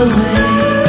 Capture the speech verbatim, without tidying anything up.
away.